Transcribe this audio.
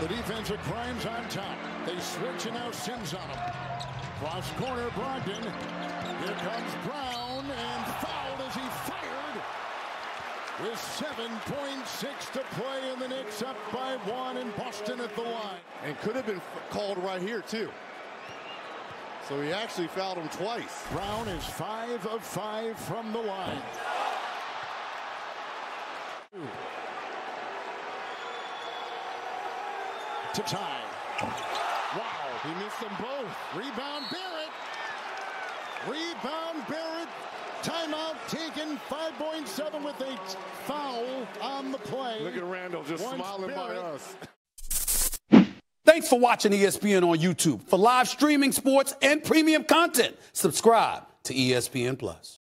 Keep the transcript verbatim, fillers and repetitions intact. The defense at Grimes on top. They switch, and now Sims on him. Cross corner, Brogdon. Here comes Brown, and fouled as he fired. With seven point six to play, and the Knicks up by one, and Boston at the line. And could have been called right here, too. So he actually fouled him twice. Brown is five of five from the line. To tie. Wow, he missed them both. Rebound, Barrett. Rebound, Barrett. Timeout taken. five point seven with a foul on the play. Look at Randall just Once smiling Barrett. By us. Thanks for watching E S P N on YouTube. For live streaming, sports, and premium content, subscribe to E S P N Plus.